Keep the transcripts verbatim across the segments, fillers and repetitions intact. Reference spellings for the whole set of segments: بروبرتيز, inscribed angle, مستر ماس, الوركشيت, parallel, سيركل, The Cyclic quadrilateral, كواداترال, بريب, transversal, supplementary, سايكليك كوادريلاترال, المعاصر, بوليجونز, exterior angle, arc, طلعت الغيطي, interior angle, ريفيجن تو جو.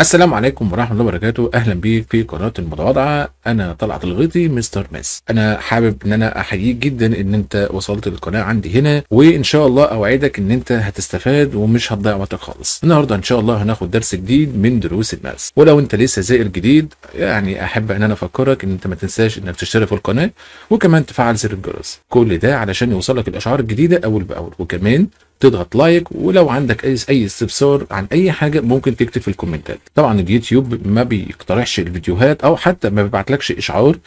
السلام عليكم ورحمه الله وبركاته، اهلا بيك في قناه المتواضعه. انا طلعت الغيطي مستر ماس. انا حابب ان انا احييك جدا ان انت وصلت للقناه عندي هنا، وان شاء الله اوعدك ان انت هتستفاد ومش هتضيع وقتك خالص. النهارده ان شاء الله هناخد درس جديد من دروس الماس، ولو انت لسه زائر جديد يعني احب ان انا افكرك ان انت ما تنساش انك تشترك في القناه وكمان تفعل زر الجرس، كل ده علشان يوصلك الاشعار الجديده اول باول، وكمان تضغط لايك، ولو عندك اي اي استفسار عن اي حاجه ممكن تكتب في الكومنتات. طبعا اليوتيوب ما بيقترحش الفيديوهات او حتى ما بيبعتلكش اشعار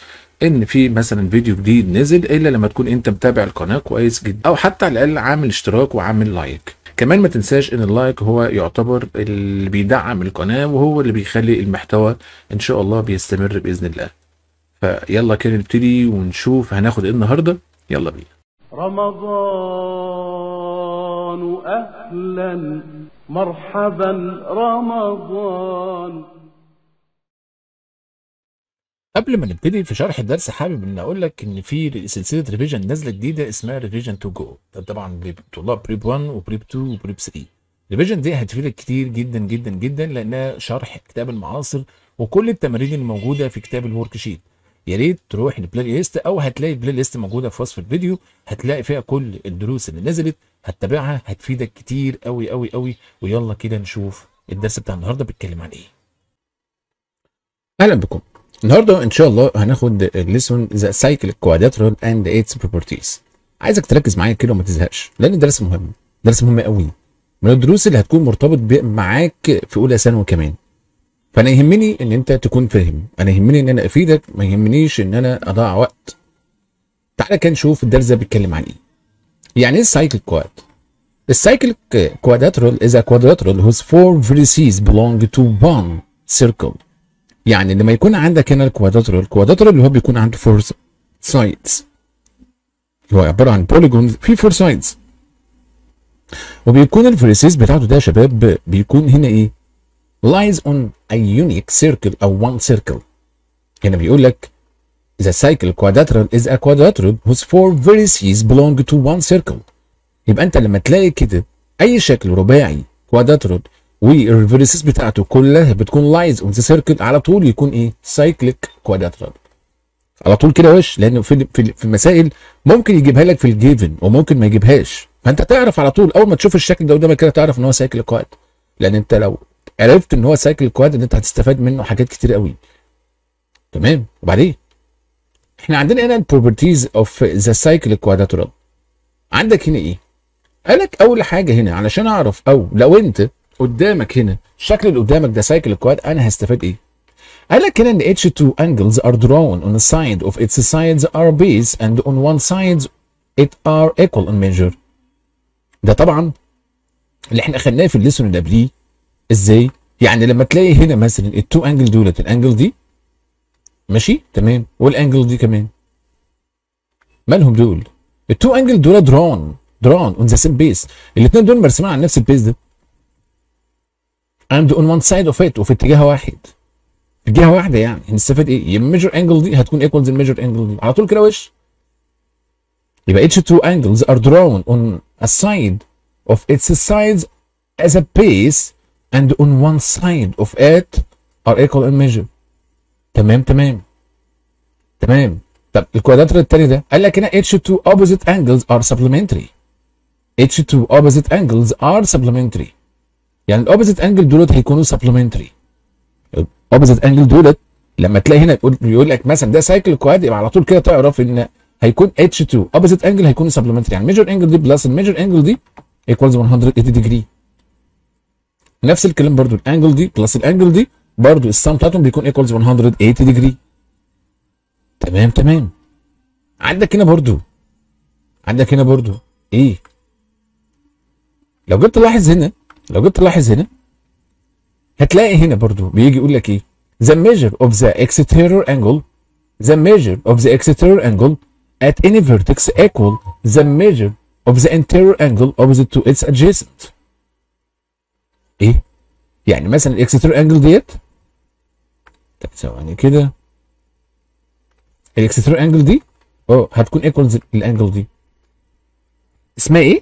ان في مثلا فيديو جديد نزل الا لما تكون انت متابع القناه كويس جدا، او حتى على الاقل عامل اشتراك وعامل لايك. كمان ما تنساش ان اللايك هو يعتبر اللي بيدعم القناه، وهو اللي بيخلي المحتوى ان شاء الله بيستمر باذن الله. فيلا كده نبتدي ونشوف هناخد ايه النهارده، يلا بينا. رمضان أهلا مرحبا رمضان. قبل ما نبتدي في شرح الدرس حابب ان اقول لك ان في سلسله ريفيجن نازله جديده اسمها ريفيجن تو جو، ده طبعا طلاب بريب واحد وبريب اتنين وبريب تلاتة. ريفيجن دي هتفيدك كتير جدا جدا جدا لانها شرح كتاب المعاصر وكل التمارين اللي موجوده في كتاب الوركشيت. يا ريت تروح للبلاي ليست، او هتلاقي البلاي ليست موجوده في وصف الفيديو، هتلاقي فيها كل الدروس اللي نزلت، هتتابعها هتفيدك كتير قوي قوي قوي. ويلا كده نشوف الدرس بتاع النهارده بيتكلم عن ايه. اهلا بكم. النهارده ان شاء الله هناخد الليسون ذا سايكليك كوادريلاترال اند ايتس بروبرتيز. عايزك تركز معايا كده وما تزهقش، لان الدرس مهم، درس مهم قوي، من الدروس اللي هتكون مرتبط معاك في اولى ثانوي كمان. فانا يهمني ان انت تكون فاهم، انا يهمني ان انا افيدك، ما يهمنيش ان انا اضيع وقت. تعالى كده نشوف الدرس ده بيتكلم عن ايه. يعني ايه السايكل كواد؟ السايكل كواداترال از ا كوادريلاترال whose four vertices belong to one circle. يعني لما يكون عندك هنا الكواداترال، الكواداترال اللي هو بيكون عنده فور سايدز، اللي هو عباره عن بوليجونز في فور سايدز، وبيكون الفيرسيس بتاعته ده يا شباب بيكون هنا ايه؟ lies on a unique circle أو one circle. هنا بيقول لك the cycle quadrilateral is a quadrilateral whose four vertices belong to one circle. يبقى أنت لما تلاقي كده أي شكل رباعي quadrilateral والvertices بتاعته كلها بتكون lies on the circle، على طول يكون إيه؟ cyclic quadrilateral. على طول كده وش، لأنه في في المسائل ممكن يجيبها لك في الجيفن وممكن ما يجيبهاش، فأنت تعرف على طول أول ما تشوف الشكل ده قدامك كده تعرف إن هو cyclic quad، لأن أنت لو عرفت ان هو سايكل كواد ان انت هتستفاد منه حاجات كتير قوي. تمام؟ وبعدين احنا عندنا هنا البروبرتيز اوف ذا سايكل كوادريلاترال. عندك هنا ايه؟ قالك اول حاجه هنا علشان اعرف، او لو انت قدامك هنا الشكل اللي قدامك ده سايكل كواد انا هستفاد ايه؟ قالك هنا ان اتش اتنين angles are drawn on a side of its sides are base and on one side it are equal in measure. ده طبعا اللي احنا اخدناه في الليسون اللي قبليه. ازاي؟ يعني لما تلاقي هنا مثلا التو انجل دولت، الانجل دي ماشي تمام والانجل دي كمان، مالهم دول؟ التو انجل دول درون درون اون ذا سيم بيس، الاثنين دول مرسومين على نفس البيس ده، اند اون وان سايد اوف ات، وفي اتجاه واحد، في جهه واحده. يعني هنستفاد ايه؟ الميجر انجل دي هتكون ايكوالز الميجر انجل دي، على طول كده وش. يبقى اتش اتنين انجلز ار درون اون ا سايد اوف اتس سايدز از ا بيس and on one side of it are equal in measure. تمام تمام تمام. طب الكوادريلاترال التاني ده قال لك هنا اتش اتنين opposite angles are supplementary. اتش اتنين opposite angles are supplementary. يعني الاوبوزيت انجل دولت هيكونوا supplementary. الاوبوزيت انجل دولت لما تلاقي هنا بيقول لك مثلا ده سايكل كواد، يبقى على طول كده تعرف ان هيكون اتش اتنين opposite angle هيكون supplementary. يعني ميجر انجل دي بلس الميجر انجل دي equals مية وتمانين degree. نفس الكلام برضو الانجل دي بلس الانجل دي برضو السم بتاعتهم بيكون ايكوالز مية وتمانين ديجري. تمام تمام. عندك هنا برضو عندك هنا برضو ايه؟ لو جيت تلاحظ هنا لو جيت تلاحظ هنا هتلاقي هنا برضو بيجي يقول لك ايه؟ The measure of the exterior angle The measure of the exterior angle at any vertex equal the measure of the interior angle opposite to its adjacent. ايه؟ يعني مثلا الاكستيريور انجل ديت، طب ثواني كده، الاكستيريور انجل دي اه هتكون ايكوالز الانجل دي، اسمها ايه؟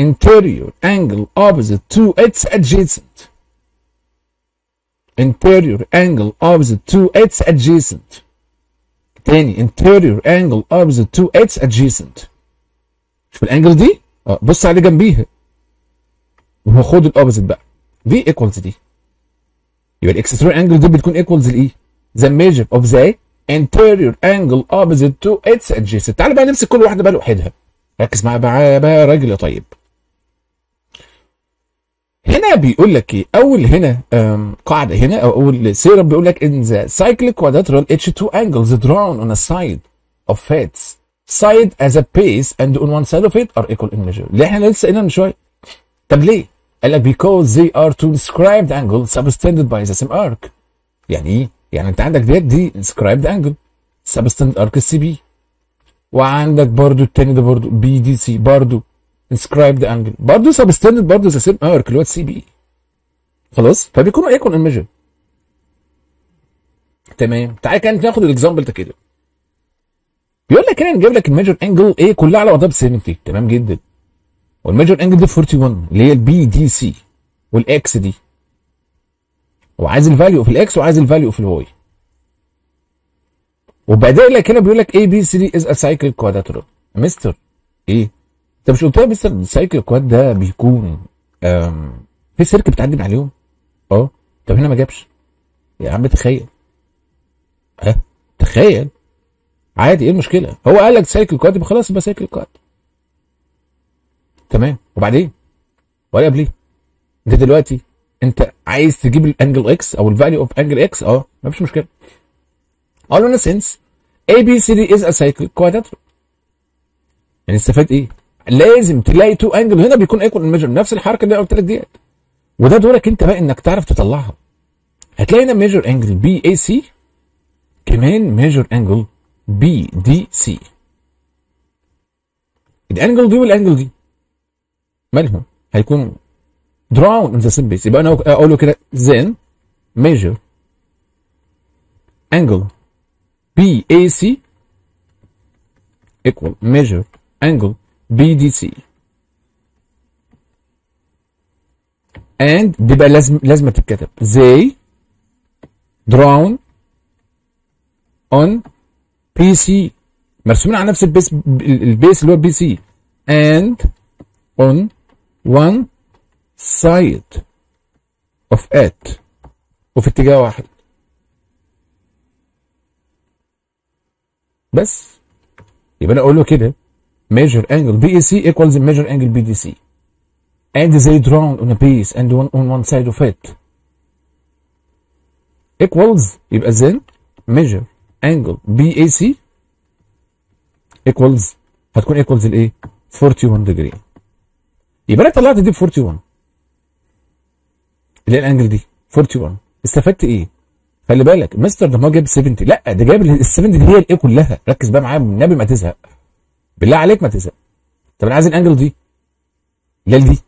انتيريور انجل اوبوزيت تو اتس ادجيسنت. interior angle opposite to its adjacent. تاني interior angle opposite to its adjacent. شوف الانجل دي اه بص عليه جنبيها وهو خد الاوبزيت بقى دي ايكوالز دي. يبقى الاكستيريور انجل دي بتكون ايكوالز لايه؟ ذا ميجر اوف ذا انتيريور انجل اوبزيت تو اتس ادجيسنت. تعالى بقى نمسك كل واحده بقى لوحدها. ركز معايا بقى, بقى يا راجل يا طيب. هنا بيقول لك ايه؟ اول هنا قاعده هنا او اول سيرم بيقول لك ان ذا سايكليك كوادريلاترال اتش اتنين انجلز drawn on a side of fats side as a base and on one side of it are equal in measure. اللي احنا لسه قلنا من شويه. طب ليه؟ قال لك because they are two inscribed angles subtended by the same arc. يعني ايه؟ يعني انت عندك ديت دي inscribed angle subtended arc سي بي. وعندك برضو التاني ده برضو بي دي سي برضو inscribed angle برضو subtended برضو the same arc اللي هو سي بي. خلاص؟ فبيكونوا ايكوال ان measure. تمام؟ تعالى كده ناخد الاكزامبل ده كده. بيقول لك هنا نجيب لك الميجر انجل ايه كلها على بعضها ب سبعين. تمام جدا. والميجر انجل دي واحد وأربعين اللي هي البي دي سي والاكس دي. وعايز الفاليو في الاكس وعايز الفاليو في الواي. وبعدين لك هنا بيقول لك اي بي سي دي از ا سايكل كوادريلاترال. مستر ايه؟ انت مش قلت لي يا مستر السايكل كواد ده بيكون في سيرك بتعدي من عليهم؟ اه طب هنا ما جابش. يا عم تخيل. ها؟ تخيل. عادي ايه المشكله؟ هو قال لك سايكل كواد يبقى خلاص يبقى سايكل كواد. تمام وبعدين؟ ولا قبليه؟ انت دلوقتي انت عايز تجيب الانجل اكس او الفاليو اوف انجل اكس اه مفيش مشكله. all in a sense A B C D is a cycle quadrilateral. يعني استفاد ايه؟ لازم تلاقي تو انجل هنا بيكون ايكوال ميجر نفس الحركه اللي انا قلت لك ديت. وده دورك انت بقى انك تعرف تطلعها. هتلاقي هنا ميجر انجل بي اي سي كمان ميجر انجل بي دي سي. الانجل دي والانجل دي مالهم؟ هيكون drawn in the same base. يبقى انا اقول له كده then measure angle بي ايه سي equal measure angle بي دي سي. and دي بقى لازم لازم تتكتب they drawn on بي سي مرسومين على نفس البيس البيس اللي هو بي سي and on one side of it وفي اتجاه واحد بس. يبقى انا اقول له كده measure angle بي اي سي equals measure angle بي دي سي and they drawn on a base and one on one side of it equals يبقى then measure angle بي اي سي equals هتكون equals الايه؟ واحد وأربعين degree. يبقى انا طلعت دي ب واحد وأربعين اللي هي الانجل دي واحد وأربعين. استفدت ايه؟ خلي بالك مستر ده ما جاب سبعين لا ده جاب ال سبعين دي هي الايه كلها. ركز بقى معايا النبي ما تزهق بالله عليك ما تزهق. طب انا عايز الانجل دي لا دي.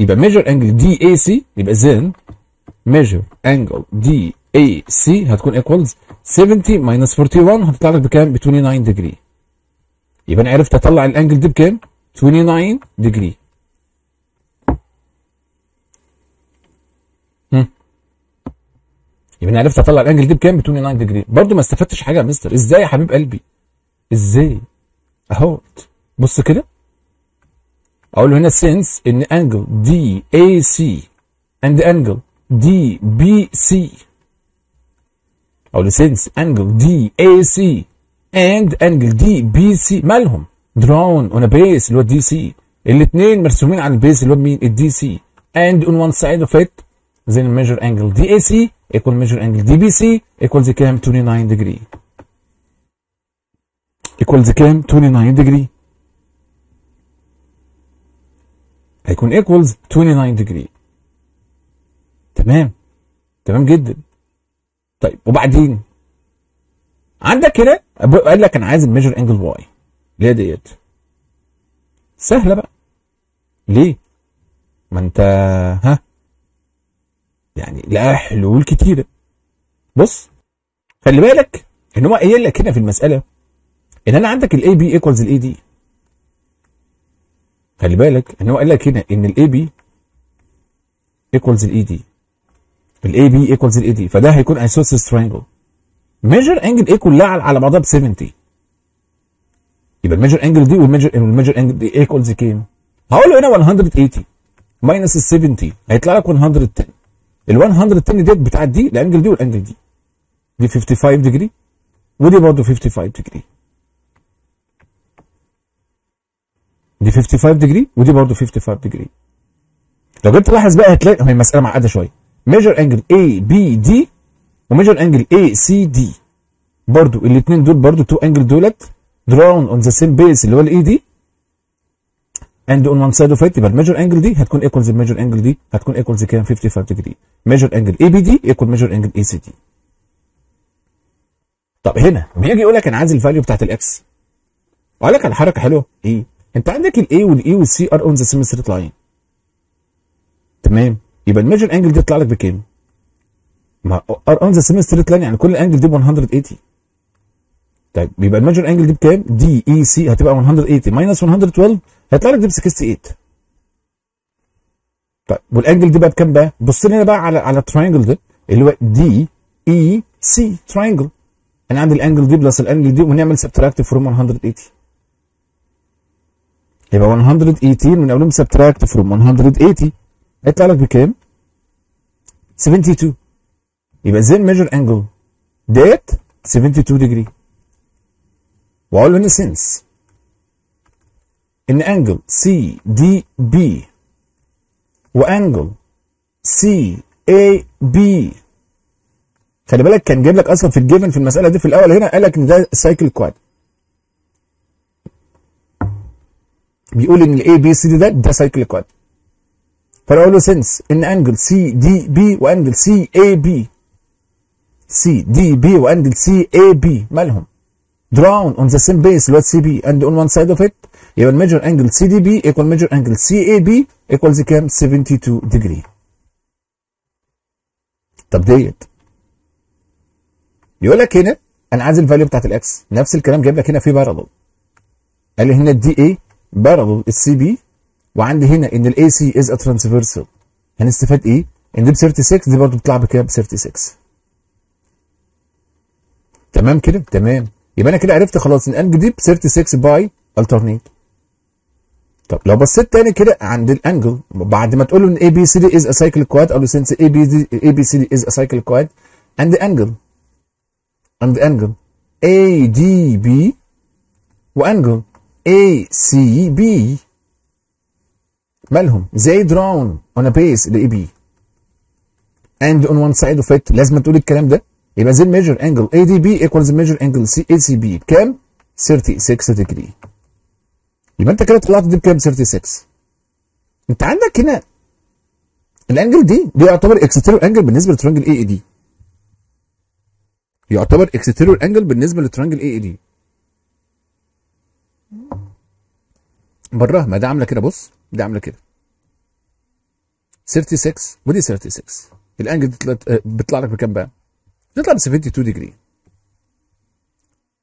يبقى measure angle دي ايه سي يبقى then measure angle دي ايه سي هتكون equals سبعين minus واحد وأربعين هتطلع لك بكام؟ ب تسعة وعشرين degree. يبقى انا عرفت اطلع الانجل دي بكام؟ تسعة وعشرين degree. هم. يبقى انا عرفت اطلع الانجل دي بكام؟ ب تسعة وعشرين degree. برضه ما استفدتش حاجه يا مستر. ازاي يا حبيب قلبي؟ ازاي؟ اهوت بص كده اقول له هنا since ان انجل دي اي سي اند انجل دي بي سي اقول له since انجل دي اي سي اند انجل دي بي سي مالهم؟ drawn on a base اللي هو دي سي. الاثنين مرسومين على البيس اللي هو مين؟ الدي سي. and on one side of it then measure angle دي ايه سي equal measure angle دي بي سي equals كام؟ تسعة وعشرين degree. equals كام؟ تسعة وعشرين degree. هيكون equals تسعة وعشرين degree. تمام تمام جدا. طيب وبعدين عندك هنا قال لك انا عايز measure angle y ليه ديت؟ سهلة بقى. ليه؟ ما انت ها؟ يعني لقى حلول كتيرة. بص خلي بالك ان هو قايل لك هنا في المسألة ان انا عندك ال إيه بي equals ال إيه دي. خلي بالك ان هو قال لك هنا ان ال إيه بي equals ال إيه دي. الاي بي ايكوالز الاي دي، فده هيكون ايسوسيلس ترينجل. ميجر انجل ايه كلها على بعضها ب سبعين، يبقى الميجر انجل دي والميجر والميجر انجل دي ايكوالز كام؟ هقول له هنا مية وتمانين ماينس ال سبعين هيطلع لك مية وعشرة. ال مية وعشرة ديت بتاعت دي الانجل دي والانجل دي، دي خمسة وخمسين ديجري ودي برضه خمسة وخمسين ديجري، دي خمسة وخمسين ديجري ودي برضه خمسة وخمسين ديجري. لو جيت تلاحظ بقى هتلاقي هي المساله معقده شويه. ميجر انجل اي بي دي وميجر انجل اي سي دي برضه الاثنين دول برضه تو انجل دولت دراون اون ذا سيم بيس اللي هو الاي دي اند اون وان سايد اوف ات، يبقى الميجر انجل دي هتكون ايكوالز الميجر انجل دي هتكون ايكوالز كام؟ خمسة وخمسين ديجري. ميجر انجل اي بي دي ايكوال ميجر انجل اي سي دي. طب هنا بيجي يقول لك انا عايز الفاليو بتاعت الاكس، وقال لك على حركه حلوه ايه؟ انت عندك الاي والاي والسي ار اون ذا سيم ستريت لاين، تمام؟ يبقى الميجر انجل دي يطلع لك بكام؟ ما ار اون ذا سيم ستريت لاين يعني كل انجل دي ب مية وتمانين. طيب يبقى الميجر انجل دي بكام؟ دي اي سي هتبقى مية وتمانين ماينس مية واتناشر هيطلع لك دي ب ستة وستين. طيب والانجل دي بقى بكام بقى؟ بص لنا بقى على على التراينجل ده اللي هو دي اي سي تراينجل. انا عندي الانجل دي بلس الانجل دي ونعمل سبتراكت فروم مية وتمانين، يبقى مية وتمانين ونعملهم سبتراكت فروم مية وتمانين هيطلع لك بكام؟ سبعة وسبعين. يبقى ازاي الميجر انجل ديت سبعة وسبعين ديجري، واقول له ان سينس ان انجل سي دي بي وانجل سي اي بي، خلي بالك كان جايب لك اصلا في الجيفن في المساله دي في الاول هنا قال لك ان ده سايكل كواد، بيقول ان الاي بي سي دي ده ده سايكل كواد، فانا اقول له سينس ان انجل سي دي بي وانجل سي اي بي، سي دي بي وانجل سي اي بي مالهم؟ drawn on the same base اللي هو سي بي and on one side of it، يبقى الميجر انجل سي دي بي equal ميجر انجل سي اي بي equals كام؟ سبعة وسبعين degree. طب ديت يقول لك هنا انا عايز الفاليو بتاعت الاكس، نفس الكلام جايب لك هنا في بارالل، قال لي هنا الدي اي بارالل السي بي، وعندي هنا ان الاي سي از ترانسفيرسال، هنستفاد ايه؟ ان دي ب ستة وثلاثين دي برضه بتطلع بكام؟ ب ستة وثلاثين. تمام كده؟ تمام. يبقى انا كده عرفت خلاص ان الانجل دي ب ستة وثلاثين باي الترنيت. طب لو بصيت تاني كده عند الانجل بعد ما تقول له ان اي بي سي دي از سايكل كواد، اقول له سينس اي بي دي اي بي سي دي از سايكل كواد اند انجل اند انجل اي دي بي وانجل اي سي بي مالهم؟ زي دراون اون بيس الاي بي اند اون وان سايد اوف ات، لازم تقول الكلام ده. يبقى زي الميجر انجل اي دي بي ايكوالز الميجر انجل سي اي سي بي بكام؟ ستة وثلاثين ديجري. يبقى انت كده طلعت دي بكام؟ ستة وثلاثين. انت عندك هنا الانجل دي دي يعتبر اكستيريور انجل بالنسبه للترانجل اي اي دي، يعتبر اكستيريور انجل بالنسبه للترانجل اي اي دي. براها ما ده عامله كده، بص ده عامله كده ستة وثلاثين ودي ستة وثلاثين، الانجل دي بتطلع لك بكام بقى؟ تطلع ب سبعة وسبعين ديجري،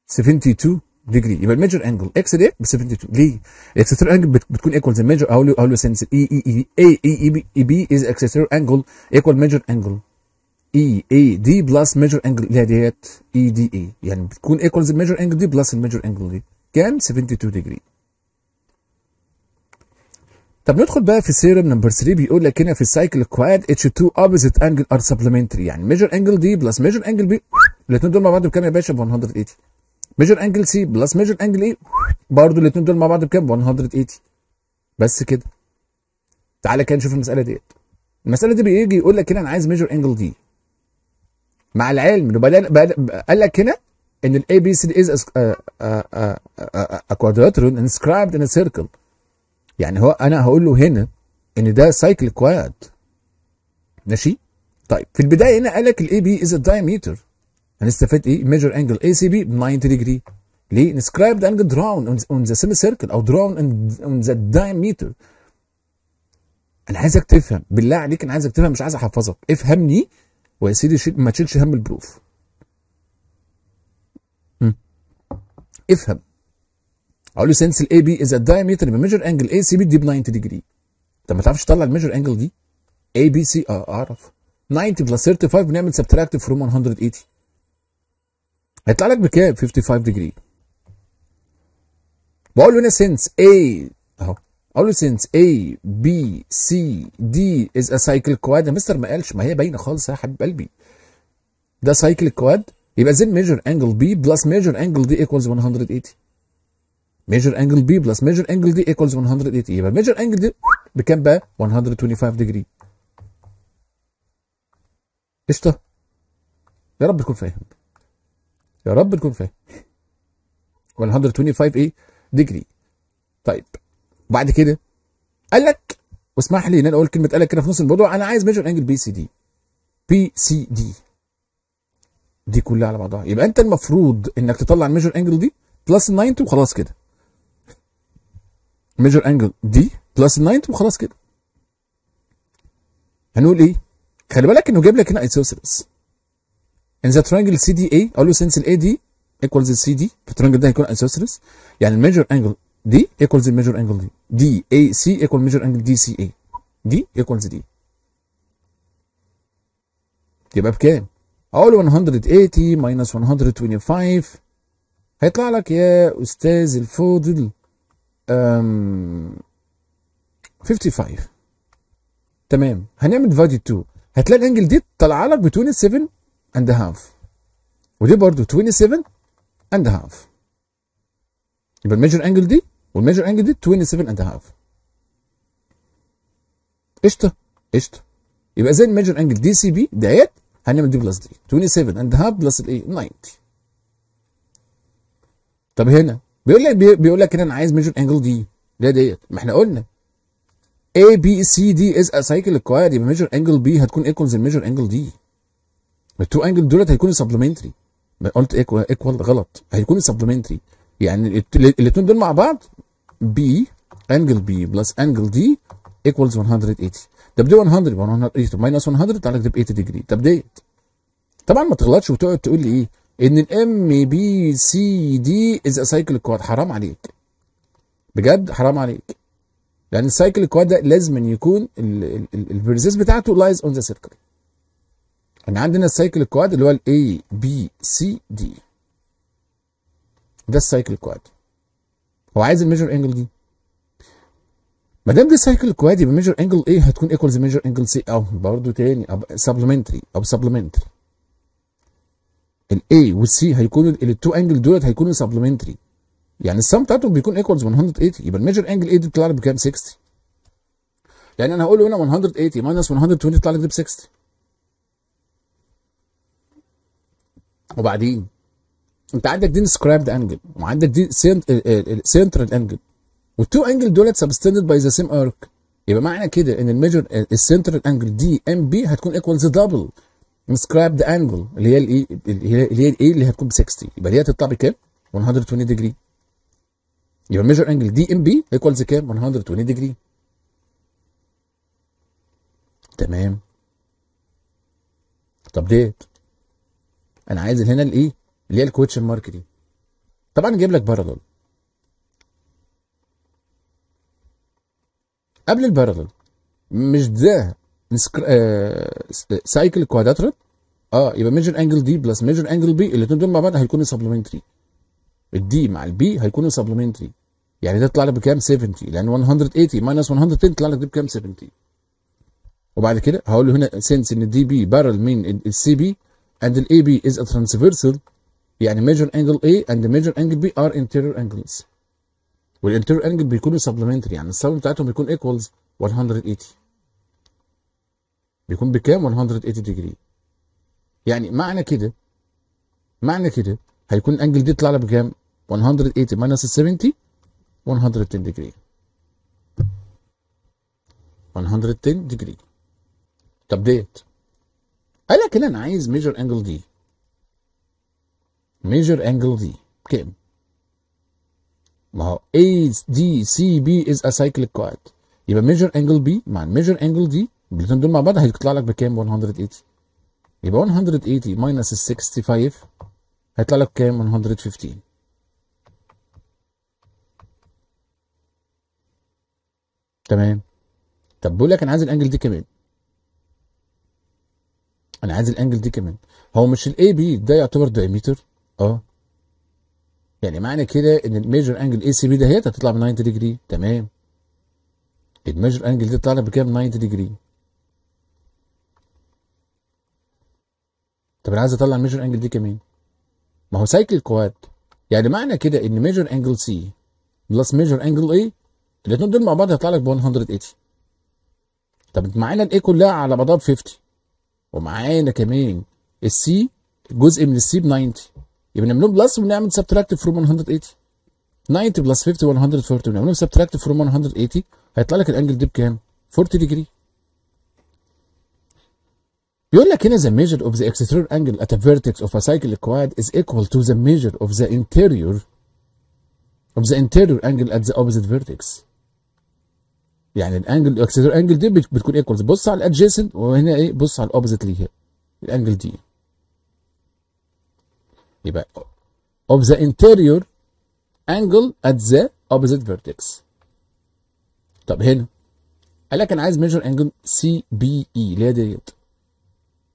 سبعة وسبعين ديجري. يبقى الميجر انجل اكس دي ب سبعة وسبعين. ليه؟ الاكستيريور انجل بتكون ايكوالز الميجر، اقول له اقول له سنس اي اي اي اي اي بي اي بي از اكستيريور انجل ايكوال ميجر انجل اي اي دي بلس ميجر انجل اللي هي ديت اي دي اي، يعني بتكون ايكوالز الميجر انجل دي بلس الميجر انجل دي كام؟ سبعة وسبعين ديجري. طب ندخل بقى في سيرم نمبر ثلاثة، بيقول لك هنا في السايكل كواد اتش اتنين اوبوزيت انجل ار سبلمنتري، يعني ميجر انجل دي بلس ميجر انجل بي الاثنين دول مع بعض بكام يا باشا؟ ب مية وتمانين. ميجر انجل سي بلس ميجر انجل اي برضه الاثنين دول مع بعض بكام؟ ب مية وتمانين. بس كده. تعالى كده نشوف المساله ديت. المساله دي بيجي يقول لك هنا انا عايز ميجر انجل دي، مع العلم انه قال لك هنا ان الاي بي سي دي از كوادريلاترال انسكرايبد ان سيركل، يعني هو انا هقول له هنا ان ده سايكل كواد، ماشي؟ طيب في البدايه هنا قال لك الاي بي از الدايمتر، هنستفاد ايه؟ ميجر انجل اي سي بي ب تسعين ديجري. ليه؟ انسكرايبد انجل دراون اون ذا سيمي سيركل او دراون اون ذا دايمتر. انا عايزك تفهم، بالله عليك انا عايزك تفهم، مش عايز احفظك، افهمني ويا سيدي شيل ما تشيلش هم البروف. امم افهم. اقول له سنس الاي بي از الدايمتر، يبقى ميجر انجل اي سي بي دي ب تسعين ديجري. طب ما تعرفش تطلع الميجر انجل دي؟ اي بي سي اه اعرف، تسعين بلس خمسة وثلاثين بنعمل سبتراكت فروم مية وثمانين، هيطلع لك بكام؟ خمسة وخمسين ديجري. بقول له هنا سينس A اهو، اقول له سينس A B C D is a cycle quad. يا مستر ما قالش، ما هي باينه خالص يا حبيب قلبي، ده cycle quad يبقى زين major angle B plus major angle D equals مية وثمانين. major angle B plus major angle D equals مية وثمانين، يبقى major angle D بكام بقى؟ مية وخمسة وعشرين ديجري. قشطه؟ يا رب تكون فاهم، يا رب تكون فاهم. مية وخمسة وعشرين ايه؟ ديجري. طيب وبعد كده قال لك، واسمح لي ان انا اقول كلمه قال لك كده في نص الموضوع، انا عايز ميجر انجل بي سي دي، بي سي دي دي كلها على بعضها، يبقى انت المفروض انك تطلع الميجر انجل دي بلس تسعين وخلاص كده. ميجر انجل دي بلس تسعين وخلاص كده. هنقول ايه؟ خلي بالك انه جايب لك هنا isosceles ان ذا ترينجل سي دي اي، اقول له سنس الاي دي ايكوالز السي دي، فالترينجل ده هيكون isosceles، يعني الميجر انجل دي ايكوالز الميجر انجل دي، دي اي سي ايكوال ميجر انجل دي سي اي، دي ايكوالز دي. يبقى بكام؟ اقول له مية وثمانين ماينس مية وخمسة وعشرين، هيطلع لك يا استاذ الفاضل امم خمسة وخمسين. تمام، هنعمل ديفايد اتنين، هتلاقي الانجل دي طالعه لك ب سبعة وعشرين and a half، ودي برضه سبعة وعشرين and a half، يبقى الميجر انجل دي والميجر انجل دي سبعة وعشرين and a half. قشطه قشطه، يبقى زي الميجر انجل دي سي بي ديت هنعمل دي بلس دي سبعة وعشرين and a half بلس الايه؟ تسعين. طب هنا بيقول لك بيقول لك هنا انا عايز ميجر انجل دي اللي هي ديت، ما احنا قلنا A B C D is a cycle quad، يبقى ميجر انجل B هتكون ايكوالز الميجر انجل دي. التو انجل دولت هيكونوا سبلمنتري، قلت ايكوال غلط، هيكونوا سبلمنتري، يعني الاثنين دول مع بعض بي انجل بي بلس انجل دي ايكوالز مية وثمانين. طب دي مية مية وثمانين ماينس مية طلع لك ب تمانين ديجري. طب ديت طبعا ما تغلطش وتقعد تقول لي ايه ان الام بي سي دي از سايكل كواد، حرام عليك بجد، حرام عليك، لان السايكل كواد ده لازم يكون الفيرسز بتاعته لايز اون ذا سيركل. يعني عندنا السايكل كواد اللي هو ال A B C D، ده السايكل كواد، هو عايز الميجر انجل دي. ما دام ده السايكل كواد يبقى ميجر انجل A هتكون ايكوالز ميجر انجل C، او برضه تاني سبلمنتري او سبلمنتري، ال A وال C هيكونوا التو انجل دولت هيكونوا سبلمنتري، يعني السم بتاعته بيكون ايكوالز مية وثمانين. يبقى الميجر انجل A دي بتطلع لك بكام؟ ستين، لان انا هقول له هنا مية وثمانين ماينس مية وعشرين يطلع لك ب ستين. وبعدين انت عندك دي انسكرايبد انجل، وعندك دي سنترال انجل، والتو انجل دولت سبستندد باي ذا سيم ارك، يبقى معنى كده ان الميجر السنترال انجل دي ام بي هتكون ايكوالز دبل انسكرايبد انجل اللي هي الايه اللي هي الايه اللي هتكون ب ستين، يبقى دي هتطلع بكام؟ مية وعشرين ديجري. يبقى الميجر انجل دي ام بي ايكوالز كام؟ مية وعشرين ديجري. تمام. طب ديت انا عايز هنا الايه اللي هي الكويتشن مارك دي، طبعا نجيب لك بارالل. قبل البارالل مش ده سايكل كوادريلاترال، اه يبقى ميجر انجل دي بلس ميجر انجل بي الاثنين دول مع بعض هيكونوا سبلمنتري، الدي مع البي هيكونوا سبلمنتري، يعني ده طلع لك بكام؟ سبعين، لان مية وثمانين ماينس مية وعشرين طلع لك دي بكام؟ سبعين. وبعد كده هقول له هنا سنس ان الدي بي بارل من السي بي and the A B is a transversal، يعني major angle A and the major angle B are interior angles، والinterior angle بيكونوا supplementary، يعني السم بتاعتهم بيكون equals مية وثمانين، بيكون بكام؟ مية وثمانين degree. يعني معنى كده معنى كده هيكون الانجل دي طلع لها بكام؟ مية وثمانين minus سبعين مية وعشرة degree، مية وعشرة degree. طب ديت قال لك هنا انا عايز ميجر انجل دي، ميجر انجل دي بكام؟ ما هو A D C B is a cyclic quad، يبقى ميجر انجل بي مع الميجر انجل دي الاثنين دول مع بعض هيطلع لك بكام؟ مية وثمانين، يبقى مية وثمانين ماينس خمسة وستين هيطلع لك بكام؟ مية وخمسة عشر. تمام. طب بقول لك انا عايز الانجل دي كمان، انا عايز الانجل دي كمان. هو مش الاي بي ده يعتبر دايمتر؟ اه يعني معنى كده ان الميجر انجل اي سي بي ده هي هتطلع ب تسعين ديجري. تمام، الميجر انجل دي طلعت بكام؟ تسعين ديجري. طب انا عايز اطلع الميجر انجل دي كمان، ما هو سايكل كواد، يعني معنى كده ان ميجر انجل سي بلس ميجر انجل اي الاثنين دول مع بعض هيطلع لك ب مية وتمانين. طب معانا الاي كلها على بعضها ب خمسين، ومعانا كمان السي جزء من السي ب تسعين، يبقى نعمله بلس ونعمل سبتراكت فروم مية وتمانين. تسعين بلس خمسين مية واربعين، ونعمله سبتراكت فروم مية وتمانين هيطلع لك الانجل دي بكام؟ أربعين ديجري. يقول لك هنا the measure of the exterior angle at a vertex of a cyclic quad is equal to the measure of the interior of the interior angle at the opposite vertex. يعني الانجل exterior angle دي بتكون ايكوالز، بص على الادجيسنت وهنا ايه، بص على الاوبزيت ليها الانجل دي، يبقى of the interior angle at the opposite vertex. طب هنا قال لك انا عايز measure angle سي بي اي اللي هي ديت،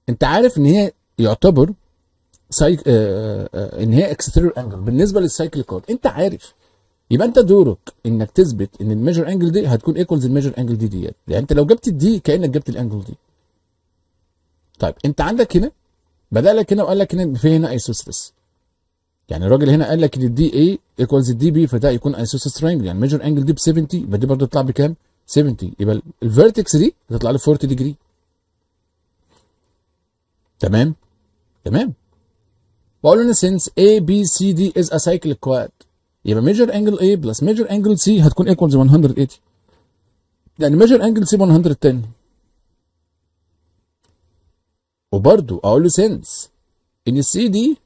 انت عارف ان هي يعتبر سايك آآ آآ ان هي اكستيريور انجل بالنسبه للسايكل كود، انت عارف، يبقى انت دورك انك تثبت ان الميجر انجل دي هتكون ايكوالز الميجر انجل دي ديت، يعني انت لو جبت الدي كانك جبت الانجل دي. طيب انت عندك هنا بدا لك هنا وقال لك هنا في هنا ايسوسيلس، يعني الراجل هنا قال لك ان الدي اي ايكوالز الدي بي، فده يكون ايسوسيلس ترينجل، يعني الميجر انجل دي ب سبعين، يبقى دي برضه تطلع بكام؟ سبعين، يبقى الفيرتكس دي هتطلع له أربعين ديجري. تمام تمام، بقول لنا since A B C D is a cyclic quad، يبقى major angle A plus major angle C هتكون equals مية وتمانين، يعني major angle C مية وتمانين. وبرضو اقول له since ان C D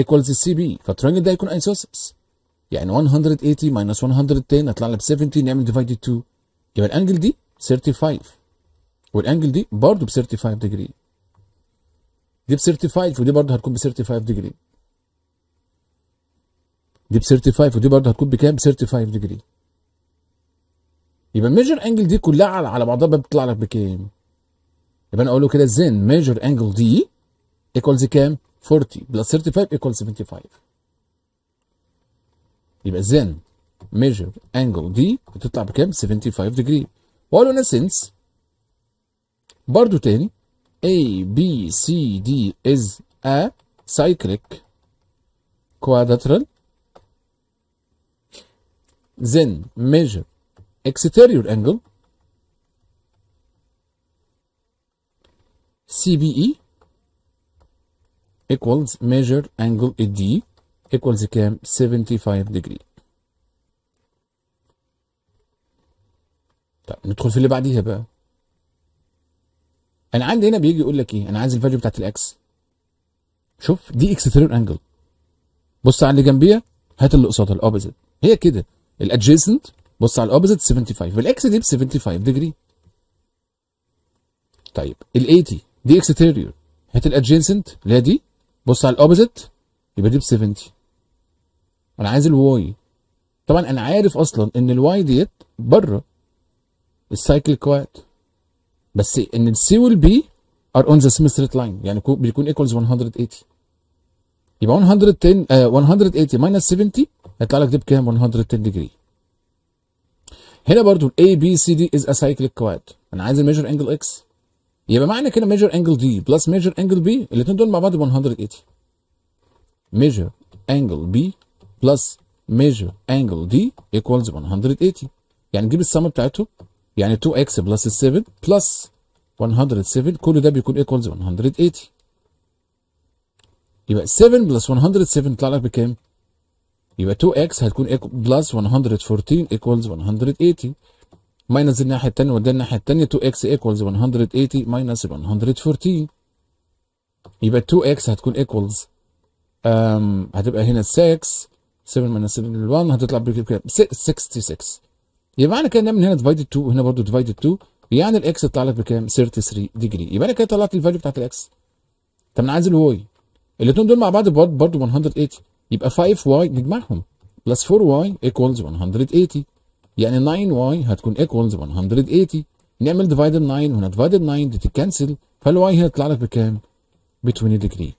equals C B، فالترينجل ده هيكون isosceles، يعني مية وتمانين minus مية وتمانين هطلع لنا ب سبعين، نعمل divided اتنين، يبقى الانجل دي خمسة وتلاتين، والانجل دي برضو ب خمسة وتلاتين ديجري، دي ب خمسة وتلاتين ودي برضه هتكون ب خمسة وتلاتين ديجري، دي ب خمسة وتلاتين ودي برضه هتكون بكام؟ ب خمسة وتلاتين ديجري. يبقى الميجر انجل دي كلها على بعضها بتطلع لك بكام؟ يبقى انا اقول له كده زين ميجر انجل دي ايكوالز كام؟ أربعين بلس خمسة وتلاتين ايكوالز سبعة وسبعين. يبقى زين ميجر انجل دي بتطلع بكام؟ سبعة وسبعين ديجري. واقول له انا سينس برضه تاني A B C D is a cyclic quadrilateral, then measure exterior angle C B E equals measure angle A D equals كام؟ سبعة وسبعين degree. طب ندخل في اللي بعديها بقى. انا عندي هنا بيجي يقول لك ايه؟ انا عايز الفاليو بتاعت الاكس. شوف دي اكستيريور انجل، بص على اللي جنبيها، هات اللي قصادها الاوبزيت، هي كده الادجيسنت، بص على الاوبزيت سبعة وسبعين، الاكس دي ب سبعة وسبعين ديجري. طيب ال تمانين دي اكستيريور، هات الادجيسنت اللي هي دي، بص على الاوبزيت، يبقى دي ب سبعين. انا عايز الواي، طبعا انا عارف اصلا ان الواي ديت بره السايكل كواد، بس ان السي والبي ار اون ذا سيم ستريت لاين، يعني بيكون ايكوالز مية وتمانين، يبقى مية وتمانين آه مية وتمانين ماينس سبعين هيطلع لك دي بكام؟ مية وتمانين ديجري. هنا برضو الاي بي سي دي از ا سايكليك كواد، انا عايز الميجر انجل اكس، يبقى معنى كده ميجر انجل دي بلس ميجر انجل بي الاثنين دول مع بعض ب مية وتمانين، ميجر انجل بي بلس ميجر انجل دي ايكوالز مية وتمانين، يعني نجيب السم بتاعتهم، يعني اتنين اكس بلس سبعة بلس مية وسبعة، كل ده بيكون ايكوالز مية وتمانين. يبقى سبعة بلس مية وسبعة يطلع لك بكام؟ يبقى اتنين اكس هتكون بلس مية واربعتاشر ايكوالز مية وتمانين، ماينس الناحيه الثانيه وده الناحيه الثانيه، اتنين اكس ايكوالز مية وتمانين ماينس مية واربعتاشر، يبقى اتنين اكس هتكون ايكوالز هتبقى هنا ستة، سبعة ماينس سبعة واحد هتطلع بكام؟ ستة وستين. يبقى معنى كده ان من هنا ديفايد اتنين وهنا برضه ديفايد اتنين، يعني الاكس طلع لك بكام؟ تلاتة وتلاتين ديجري. يبقى انا كده طلعت الفاليو بتاعت الاكس. طب انا عايز الواي، الاثنين دول مع بعض برضه مية وتمانين، يبقى خمسة واي نجمعهم بلس اربعة واي ايكوالز مية وتمانين، يعني تسعة واي هتكون ايكوالز مية وتمانين، نعمل ديفايد تسعة وهنا ديفايد تسعة، دي تتكنسل فالواي هنا تطلع لك بكام؟ ب عشرين ديجري.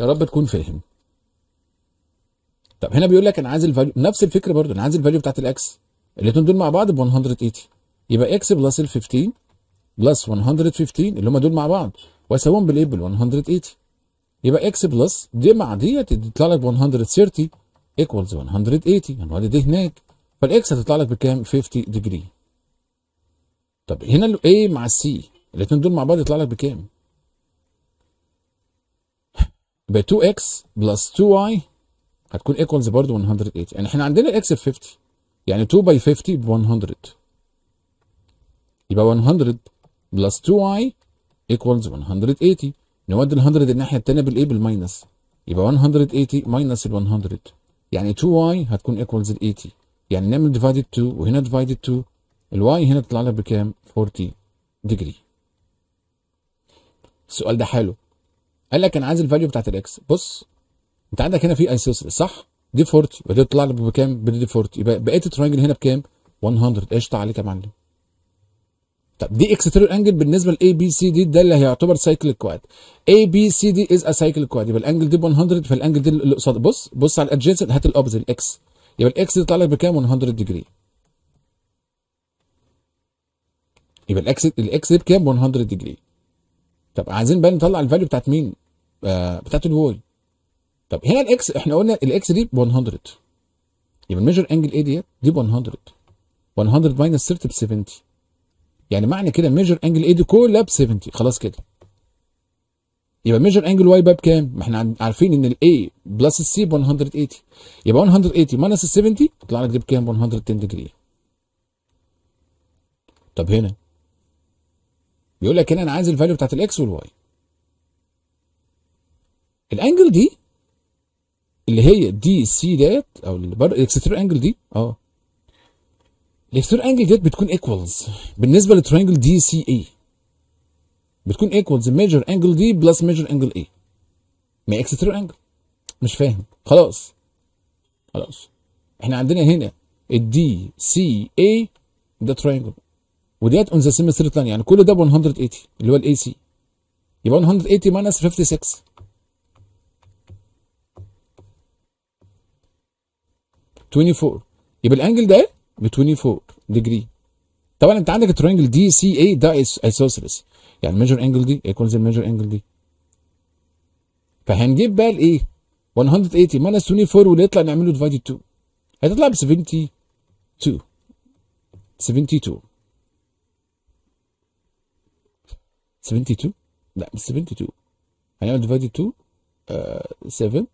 يا رب تكون فاهم. طب هنا بيقول لك انا عايز الفاليو، نفس الفكره برضو، انا عايز الفاليو بتاعت الاكس، الاثنين دول مع بعض ب مية وتمانين، يبقى اكس بلس ال خمستاشر بلس مية وخمستاشر اللي هم دول مع بعض واساويهم بالايه؟ بال مية وتمانين. يبقى اكس بلس دي مع ديت تطلع لك ب مية وتلاتين ايكوالز مية وتمانين، يعني دي هناك، فالاكس هتطلع لك بكام؟ خمسين ديجري. طب هنا الايه مع السي الاثنين دول مع بعض يطلع لك بكام؟ يبقى اتنين اكس بلس اتنين واي هتكون ايكوالز برضه مية وتمانين، يعني احنا عندنا الاكس ب خمسين، يعني اتنين باي خمسين ب مية، يبقى مية بلس اتنين واي ايكوالز مية وتمانين. نودي ال مية الناحيه الثانيه بالايه؟ بالماينس، يبقى مية وتمانين ماينس ال مية، يعني اتنين واي هتكون ايكوالز ال تمانين، يعني نعمل ديفايدد اتنين وهنا ديفايدد اتنين، الواي هنا تطلع لك بكام؟ اربعين ديجري. السؤال ده حلو، قال لك انا عايز الفاليو بتاعت الاكس. بص انت عندك هنا في ايسوسيل صح؟ دي اربعين ودي تطلع لك بكام؟ بدي اربعين، يبقى بقيت التراينجل هنا بكام؟ مية. قشطه عليك يا معلم. طب دي اكستيريور انجل بالنسبه ل اي بي سي دي، ده اللي هيعتبر سايكليك كواد. اي بي سي دي از ا سايكليك كواد، يبقى الانجل دي ب مية، فالانجل دي اللي قصاد. بص بص على الادجنسنت، هات الاوبزل اكس، يبقى الاكس يطلع لك بكام؟ مية ديجري. يبقى الاكس الاكس دي بكام؟ مية ديجري. طب عايزين بقى نطلع الفاليو بتاعت مين؟ آه بتاعت الواي. طب هنا الاكس احنا قلنا الاكس دي ب مية، يبقى الميجر انجل ايه ديت؟ دي ب مية، مية ماينس تلاتين ب سبعين، يعني معنى كده ميجر انجل ايه دي كلها ب سبعين. خلاص كده يبقى ميجر انجل واي بقى بكام؟ ما احنا عارفين ان الاي بلس السي ب مية، يبقى مية ماينس ال سبعين تطلع لك دي بكام؟ ب مية ديجري. طب هنا بيقول لك هنا انا عايز الفاليو بتاعت الاكس والواي. الانجل دي اللي هي دي سي ديت او الاكستريور انجل دي، اه الاكستريور انجل ديت بتكون ايكوالز بالنسبه للترينجل دي سي اي، بتكون ايكوالز ميجر انجل دي بلس ميجر انجل اي. ما اكستريور انجل مش فاهم. خلاص خلاص احنا عندنا هنا الدي سي اي ده ترينجل وديت اون ذا سيم ستريت لاين، يعني كل ده ب مية اللي هو الاي سي، يبقى مية ماينس ستة وخمسين. اربعة وعشرين، يبقى الانجل ده ب اربعة وعشرين ديجري. طبعا انت عندك الترينجل دي سي اي ده ايسوسيلس، يعني الميجر انجل دي ايكوالز الميجر انجل دي. فهنجيب بقى الايه؟ مية ماينس اربعة وعشرين واللي يطلع نعمله ديفايد اتنين، هتطلع ب اتنين وسبعين. اتنين وسبعين اتنين وسبعين؟ لا مش اتنين وسبعين، هنعمل ديفايد اتنين آه سبعة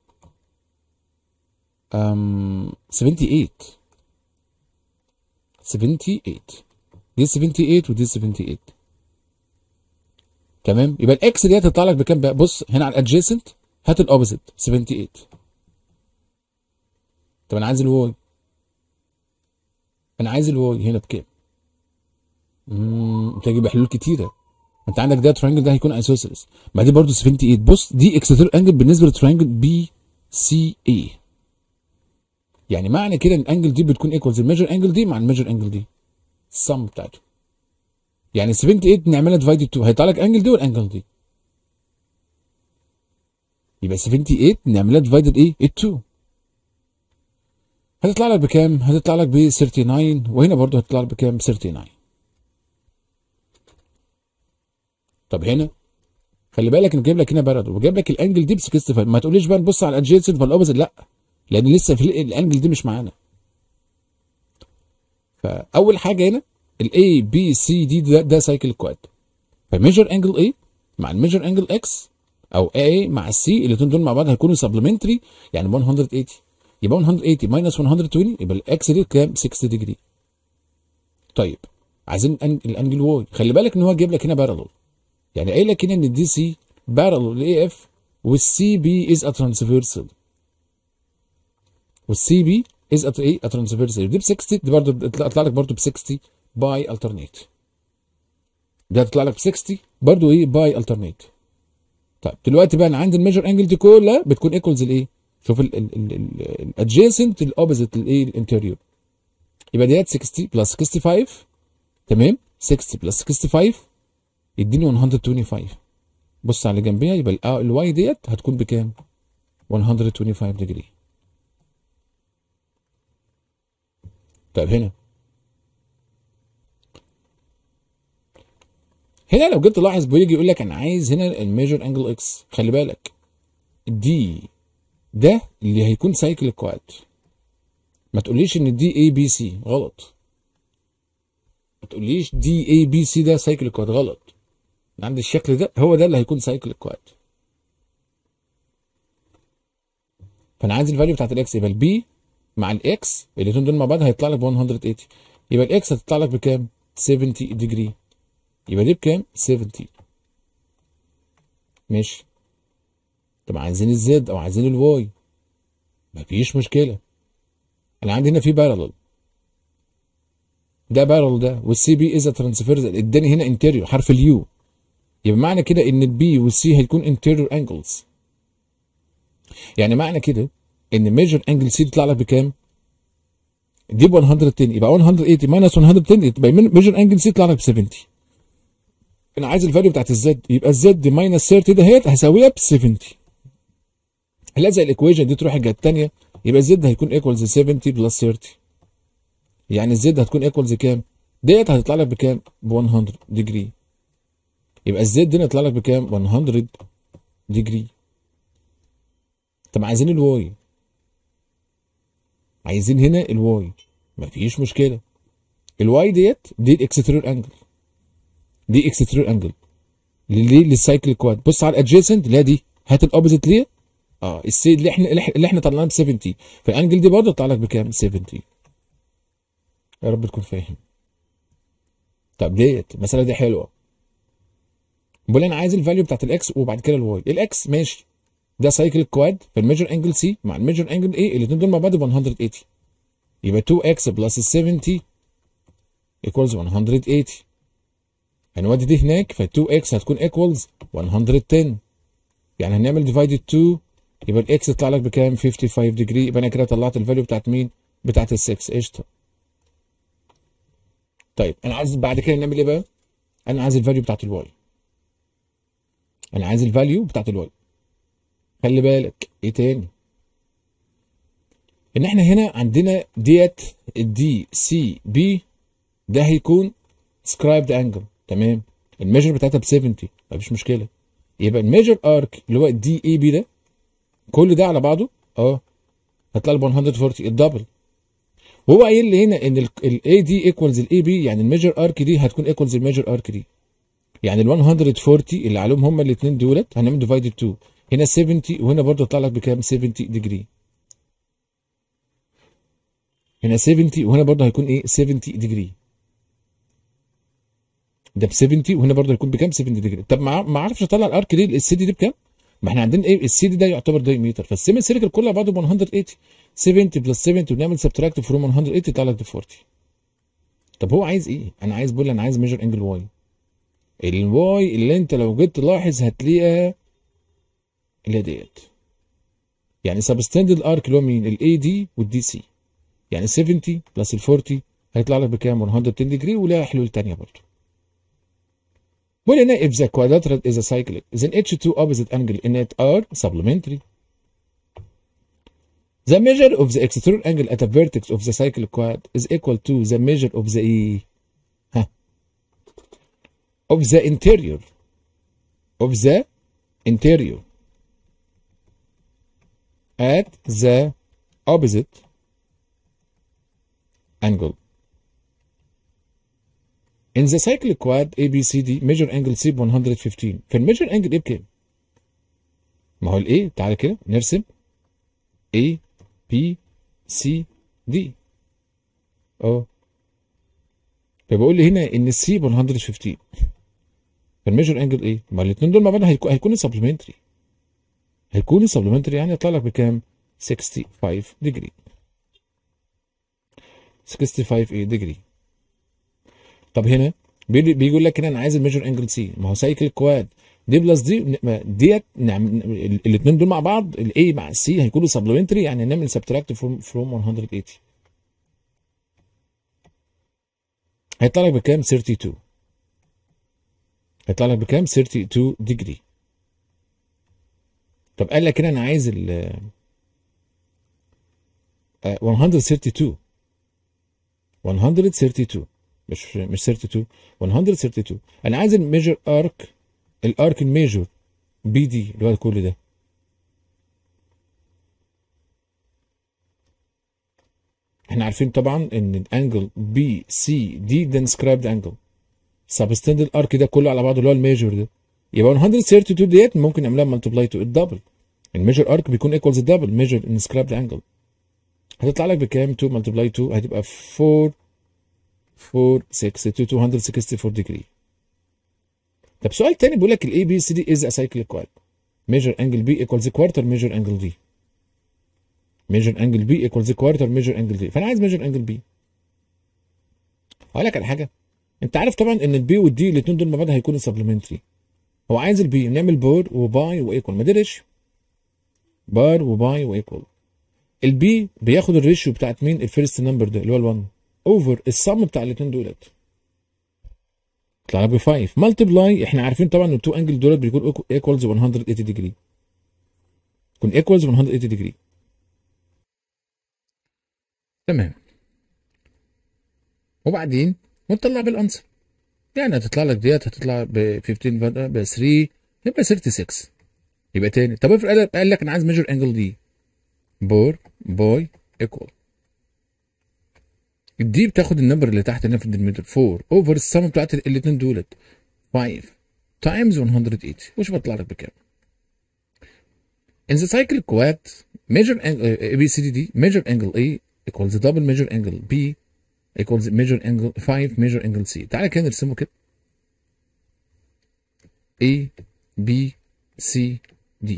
أم ثمانية وسبعين. ثمانية وسبعين دي ثمانية وسبعين ودي ثمانية وسبعين، تمام. يبقى الاكس دي هتطلع لك بكام بقى؟ بص هنا على الادجيسنت هات الاوبوزيت ثمانية وسبعين. طب انا عايز الواي، انا عايز الواي هنا بكام؟ امم تجيب حلول كتيره. انت عندك ده ترينجل ده هيكون ايسوسيلس، ما دي برده ثمانية وسبعين. بص دي اكستيريور انجل بالنسبه للترينجل بي سي اي، يعني معنى كده ان الانجل دي بتكون ايكوالز الميجر انجل دي مع الميجر انجل دي السم بتاعته، يعني ثمانية وسبعين نعملها ديفايد اتنين هيطلع لك انجل دي والانجل دي، يبقى ثمانية وسبعين نعملها ديفايد ايه؟ اتنين هتطلع لك بكام؟ هتطلع لك ب تسعة وتلاتين، وهنا برضه هتطلع لك بكام؟ تسعة وتلاتين. طب هنا خلي بالك انه جايب لك هنا بارد وجايب لك الانجل دي ب خمسة وستين، ما تقوليش بقى نبص على الادجيسنت والاوبوزيت، لا لان لسه في الانجل دي مش معانا. فاول حاجه هنا الاي بي سي دي ده, ده سايكل كواد، فميجر انجل اي مع الميجر انجل اكس او اي مع السي الاثنين دول مع بعض هيكونوا سبلمنتري، يعني مية وتمانين. يبقى مية وتمانين ماينس مية وعشرين، يبقى الاكس دي كام؟ ستين ديجري. طيب عايزين الانجل واي، خلي بالك ان هو جايب لك هنا بارالل، يعني قايل لك هنا ان الدي سي بارالل لاي اف والسي بي از ا ترانسفيرسال، والسي بي از ايه؟ ترانسفيرسال. دي ب ستين، دي برضه هتطلع لك برضه ب ستين باي الترنيت، دي هتطلع لك ب ستين برضه ايه؟ باي الترنيت. طيب دلوقتي بقى انا عندي الميجر انجل دي كلها بتكون ايكوالز الايه؟ شوف الادجيسنت الاوبوزيت الايه؟ الانتيريور، يبقى ديت ستين بلس خمسة وستين، تمام؟ ستين بلس خمسة وستين يديني مية وخمسة وعشرين. بص على جنبيها يبقى الواي ديت هتكون بكام؟ مية وخمسة وعشرين ديجري. طيب هنا هنا لو جيت تلاحظ بيجي يقول لك انا عايز هنا الميجر انجل اكس. خلي بالك دي ده اللي هيكون سايكليك كواد، ما تقوليش ان دي اي بي سي، غلط. ما تقوليش دي اي بي سي ده سايكليك كواد، غلط. عند الشكل ده هو ده اللي هيكون سايكليك كواد. فانا عايز الفاليو بتاعت الاكس، يبقى البي مع الاكس الاثنين دول مع بعض هيطلع لك مية وتمانين. يبقى الاكس هتطلع لك بكام؟ سبعين ديجري. يبقى دي بكام؟ سبعين. ماشي. طب عايزين الزد او عايزين الواي، مفيش مشكله. انا عندي هنا في بارلل، ده بارلل ده، والسي بي از ترانسفيرزال. اداني هنا انتيريور حرف اليو، يبقى معنى كده ان البي والسي هيكون انتيريور انجلز. يعني معنى كده ان ميجر انجل سي يطلع لك بكام؟ دي ب مية وعشرة، يبقى مية وتمانين ماينس مية وتمانين، يبقى ميجر انجل سي يطلع لك ب سبعين. انا عايز الفاليو بتاعت الزد، يبقى الزد ماينس تلاتين دهيت هساويها ب سبعين. هنلاقي الايكويشن دي تروح الجهه الثانيه، يبقى الزد هيكون ايكوالز سبعين بلس تلاتين. يعني الزد هتكون ايكوالز كام؟ ديت هتطلع لك بكام؟ ب مية ديجري. يبقى الزد هنا يطلع لك بكام؟ مية ديجري. طب عايزين الواي، عايزين هنا الواي، مفيش مشكله. الواي ديت دي الاكستريور انجل، دي اكستريور انجل ليه؟ للسايكل كواد. بص على الادجيسنت، لا دي هات الاوبوزيت ليه؟ اه السي اللي احنا اللي احنا طلعناه ب سبعين، فالانجل دي برضه طلع لك بكام؟ سبعين. يا رب تكون فاهم. طب ديت المساله دي حلوه، بقول انا عايز الفاليو بتاعت الاكس وبعد كده الواي. الاكس ماشي، ده سايكل كواد، فالميجر انجل سي مع الميجر انجل ايه الاثنين دول مع بعض ب مية وتمانين، يبقى اتنين اكس بلس سبعين ايكوالز مية وتمانين. هنودي دي هناك، ف اتنين اكس هتكون ايكوالز مية وعشرة. يعني هنعمل ديفايد اتنين، يبقى الاكس يطلع لك بكام؟ خمسة وخمسين ديجري. يبقى انا كده طلعت الفاليو بتاعت مين؟ بتاعت ال ستة. قشطه. طيب انا عايز بعد كده نعمل ايه بقى؟ انا عايز الفاليو بتاعت الواي، انا عايز الفاليو بتاعت الواي. خلي بالك ايه تاني؟ ان احنا هنا عندنا ديت الدي سي بي، ده هيكون سكرايبد انجل، تمام؟ الميجر بتاعتها ب سبعين، مفيش مشكله. يبقى الميجر ارك اللي هو الدي اي بي ده كل ده على بعضه اه هيطلع ب مية واربعين الدبل. وهو قايل لي هنا ان الاي دي ايكوالز الاي بي، يعني الميجر ارك دي هتكون ايكوالز الميجر ارك دي. يعني ال مية واربعين اللي عليهم هما الاثنين دولت هنعمل ديفايد اتنين، هنا سبعين وهنا برضه يطلع لك بكام؟ سبعين ديجري. هنا سبعين وهنا برضه هيكون ايه؟ سبعين ديجري. ده ب سبعين وهنا برضه هيكون بكام؟ سبعين ديجري. طب ما اعرفش اطلع الارك دي السي دي دي بكام؟ ما احنا عندنا ايه؟ السي دي ده يعتبر دايمتر، فالسيمي سيركل كلها بعضه ب مية وتمانين. سبعين بلس سبعين وبنعمل سبتراكت فروم مية وتمانين يطلع لك ب اربعين. طب هو عايز ايه؟ انا عايز، بقول انا عايز ميجر انجل واي. الواي اللي انت لو جيت تلاحظ هتلاقيها اللي هي ديت، يعني سبستند الارك اللي هو مين؟ الاي دي والدي سي. يعني سبعين بلس ال اربعين هيطلع لك بكام؟ مية وتمانين ديجري. ولها حلول ثانيه برضه. بقول هنا if the quadrilateral is a cyclic then اتش اتنين opposite angle in it are supplementary. The measure of the exterior angle at a vertex of the cyclic quad is equal to the measure of the ها of the interior of the interior at the opposite angle. In the cyclic quad A B C D measure angle C مية وخمستاشر. فالميجر انجل ايه بكام؟ ما هو الايه؟ تعالى كده نرسم A B C D اه فبقول لي هنا ان السي ب مية وخمستاشر، فالميجر انجل ايه؟ ما الاثنين دول مع بعض هيكونوا سبلمنتري، هيكونوا سبلمنتري. يعني يطلع لك بكام؟ خمسة وستين ديجري. خمسة وستين ايه ديجري. طب هنا بيقول لك هنا انا عايز الميجر انجل سي، ما هو سايكل كواد دي بلس دي ديت نعمل الاثنين دول مع بعض الاي مع السي هيكونوا سبلمنتري، يعني نعمل سبتراكت فروم فروم مية وتمانين هيطلع لك بكام؟ اتنين وتلاتين. هيطلع لك بكام؟ اثنين وثلاثين ديجري. طب قال لك هنا انا عايز ال مية وثلاثة وثلاثين مية وثلاثة وثلاثين مش مش اتنين وثلاثين مية وثلاثة وثلاثين. انا عايز الميجر ارك، الارك الميجر بي دي اللي هو كل ده. احنا عارفين طبعا ان الانجل بي سي دي ده انسكرايبد انجل، سبستند الارك ده كله على بعضه اللي هو الميجر ده، يبقى مية وثلاثة وثلاثين ديت ممكن نعملها مالتبلاي تو الدبل، الميجر ارك بيكون ايكوالز الدبل ميجر انسكرايبد انجل. هتطلع لك بكام؟ اتنين مالتبلاي اتنين هتبقى أربعة أربعة ستة مئتين وأربعة وستين ديجري. طب سؤال تاني بيقول لك الاي بي سي دي از سايكليك كواد، ميجر انجل بي ايكوالز كوارتر ميجر انجل دي، ميجر انجل بي ايكوالز كوارتر ميجر انجل دي، فانا عايز ميجر انجل بي. هقول لك على حاجه، انت عارف طبعا ان البي والدي الاثنين دول مع بعض هيكونوا سبلمنتري، هو عايز البي نعمل بار وباي وايكوال، ما دي ريشيو بار وباي وايكوال. البي بياخد الريشيو بتاعت مين؟ الفيرست نمبر ده اللي هو ال1 اوفر السم بتاع الاثنين دولت، طلع ب خمسة مالتبلاي. احنا عارفين طبعا ان التو انجل دولت بيكون ايكوالز مية وثمانين ديجري، يكون ايكوالز مية وثمانين ديجري. تمام، وبعدين ونطلع بالانسر، يعني هتطلع لك ديت هتطلع ب خمستاشر ب تلاتة يبقى ستة وثلاثين. يبقى تاني طب افرض قال لك انا عايز ميجر انجل دي، بور باي ايكوال، الدي بتاخد النمبر اللي تحت هنا في الديمتر أربعة اوفر السم بتاعت الاثنين دولت خمسة تايمز مية وثمانين، وشوف هتطلع لك بكام. In the cycle quad major angle A B C D D major angle A equals double major angle B equals major angle خمسة major angle C. تعالى كده نرسمه كده A B C D.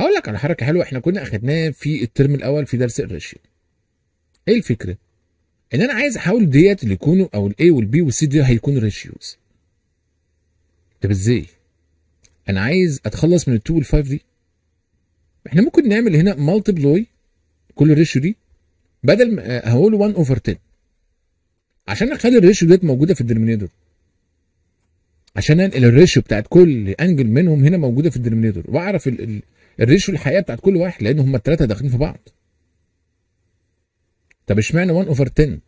هقول لك على حركه حلوه احنا كنا اخدناها في الترم الاول في درس الريشيو. ايه الفكره؟ ان انا عايز احاول ديت اللي يكونوا او الاي والبي والسي دي هيكونوا ريشيوز. طب ازاي؟ انا عايز اتخلص من الاتنين والخمسة دي. احنا ممكن نعمل هنا مالتبلاي كل ريشيو دي، بدل ما هقول واحد اوفر عشرة عشان اخلي الريشيو ديت موجوده في الدينومينيتور، عشان انقل الريشيو بتاعت كل انجل منهم هنا موجوده في الدينومينيتور، واعرف ال الريشيو الحقيقه بتاعت كل واحد، لان هم الثلاثه داخلين في بعض. طب اشمعنى واحد اوفر عشرة؟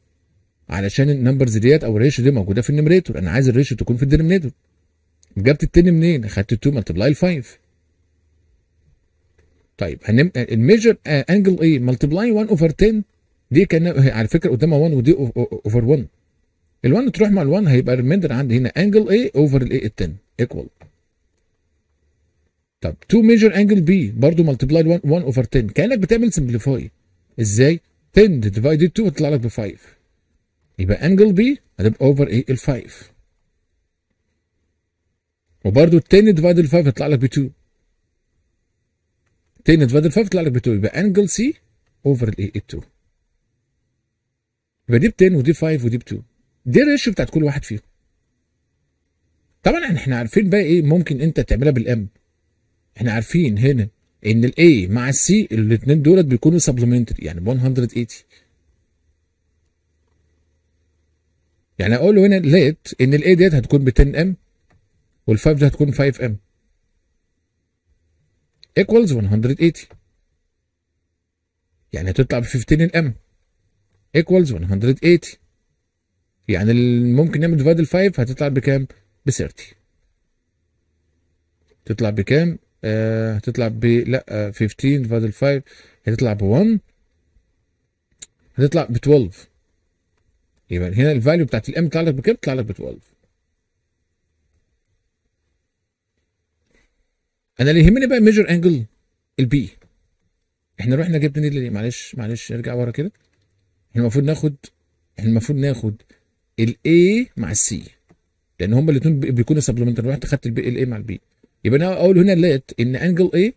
علشان النمبرز ديت او الريشيو دي موجوده في النيميريتور، انا عايز الريشيو تكون في الدينومينيتور. جبت التاني منين؟ خدت اتنين ملتبلاي ال خمسة. طيب هنم الميجر انجل ايه؟ ملتبلاي واحد اوفر عشرة دي كان على فكره قدامها واحد ودي اوفر واحد. ال واحد تروح مع ال واحد هيبقى الريميندر عندي هنا انجل ايه اوفر الايه عشرة ايكوال. طب اتنين ميجر انجل بي برضه ملتبلاي واحد اوفر عشرة، كانك بتعمل سمبليفاي. ازاي؟ عشرة ديفايد اتنين هتطلع لك ب خمسة، يبقى انجل بي هتبقى اوفر ايه ال خمسة، وبرضه عشرة ديفايد ال خمسة هتطلع لك ب اتنين، عشرة ديفايد ال خمسة هتطلع لك ب اتنين، يبقى انجل سي اوفر الايه اتنين. يبقى دي ب عشرة ودي خمسة ودي ب اتنين، دي الريشيو بتاعت كل واحد فيهم. طبعا احنا عارفين بقى ايه ممكن انت تعملها بالام. احنا عارفين هنا ان الاي مع السي الاثنين دولت بيكونوا سبلمنتري، يعني مية وثمانين. يعني اقول له هنا لقيت ان الاي ديت هتكون ب عشرة ام والخمسة دي هتكون خمسة ام ايكوالز مية وثمانين، يعني هتطلع ب خمستاشر الام ايكوالز مية وثمانين، يعني ممكن نعمل ديفايد ال خمسة هتطلع بكام؟ ب تلاتين. تطلع بكام؟ هتطلع ب لا خمستاشر ديفايد ال خمسة هتطلع ب واحد، هتطلع ب اتناشر. يبقى هنا الفاليو بتاعت الام طلع لك بكام؟ طلع لك ب اتناشر. انا اللي يهمني بقى ميجر انجل البي. احنا رحنا جبنا ليه؟ معلش معلش ارجع ورا كده. احنا المفروض ناخد احنا المفروض ناخد الاي مع السي، لان هما الاثنين بيكونوا سبلمنتري، رحت خدت البي الاي مع البي. يبقى انا اقول هنا لقيت ان انجل اي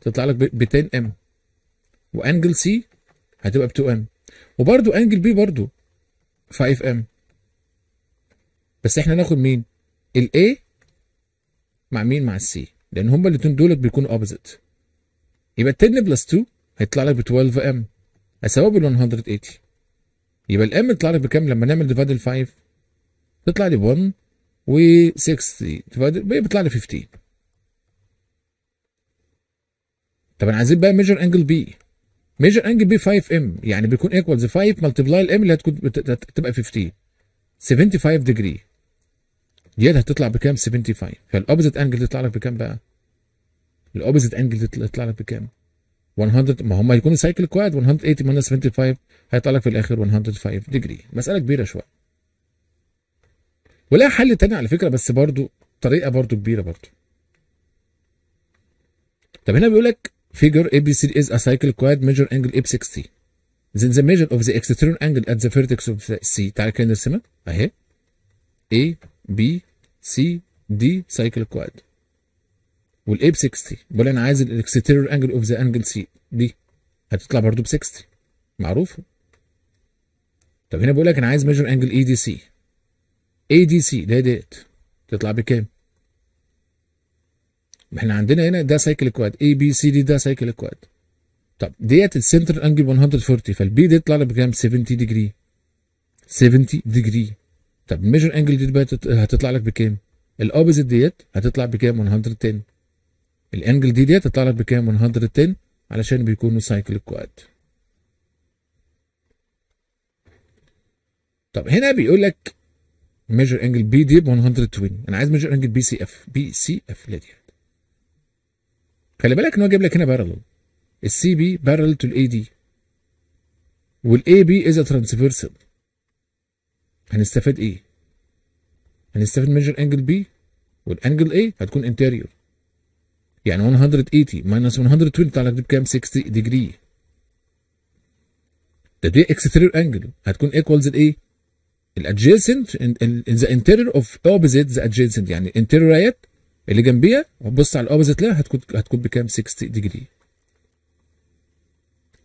تطلع لك ب عشرة ام، وانجل سي هتبقى ب اتنين ام، وبرده انجل بي برده خمسة ام. بس احنا هناخد مين؟ الاي مع مين؟ مع السي، لان هما الاثنين دولت بيكونوا اوبوزيت. يبقى عشرة بلس اتنين هيطلع لك ب اتناشر ام، هساوي ب مية وثمانين. يبقى الام تطلع لي بكام لما نعمل ديفايد الفايف؟ تطلع لي ب1 و6 بيطلع لي خمستاشر. طب انا عايزين بقى ميجر انجل بي. ميجر انجل بي خمسة ام، يعني بيكون ايكوالز خمسة ملتبلاي الام اللي هتكون تبقى خمستاشر. خمسة وسبعين ديجري. ديت هتطلع بكام؟ خمسة وسبعين. فالاوبزيت انجل تطلع لك بكام بقى؟ الاوبزيت انجل تطلع لك بكام؟ مية، ما هم هيكونوا سايكل كواد. مية وتمانين ماينس خمسة وسبعين هيطلع لك في الاخر مية وخمسة ديجري. مساله كبيره شويه. ولا حل تاني على فكره، بس برضو طريقه برضو كبيره برضو. طب هنا بيقول لك figure A B C is a cycle quad measure angle A ستين. Then the measure of the exterior angle at the vertex of the C. تعالى كده نرسمها اهي. A B C D cycle quad. والA ب ستين. بقول انا عايز الاكستيريور انجل اوف ذا انجل سي دي هتطلع برضو ب ستين معروفه. طب هنا بقول لك انا عايز ميجر انجل اي دي سي. اي دي سي ده ديت تطلع بكام؟ ما احنا عندنا هنا ده سايكل كواد، اي بي سي دي ده سايكل كواد. طب ديت السنترال انجل مية واربعين، فالبي دي تطلع لك بكام؟ سبعين ديجري. سبعين ديجري. طب الميجر انجل دي بقى هتطلع لك بكام؟ الاوبزيت ديت هتطلع بكام؟ مية وعشرة. الانجل دي ديت هتطلع لك بكام؟ مية وعشرة علشان بيكونوا سايكل كواد. طب هنا بيقول لك ميجر انجل بي دي ب مية وعشرين، انا عايز ميجر انجل بي سي اف. بي سي اف اللي دي، خلي بالك ان هو جايب لك هنا بارلل. السي بي بارلل تو الاي دي، والاي بي از ترانسفيرسال. هنستفاد ايه؟ هنستفاد ميجر انجل بي والانجل اي هتكون انتيريور، يعني مية وتمانين ماينس مية وعشرين طلع لك بكام؟ ستين ديجري. ده دي اكستيريور انجل هتكون ايكوالز الايه؟ الادجيسنت ذا انتيريور اوف اوبزيت ذا ادجيسنت، يعني الانتيريور اهيت اللي جنبيها وتبص على الاوبزيت لها هتكون هتكون بكام؟ ستين ديجري.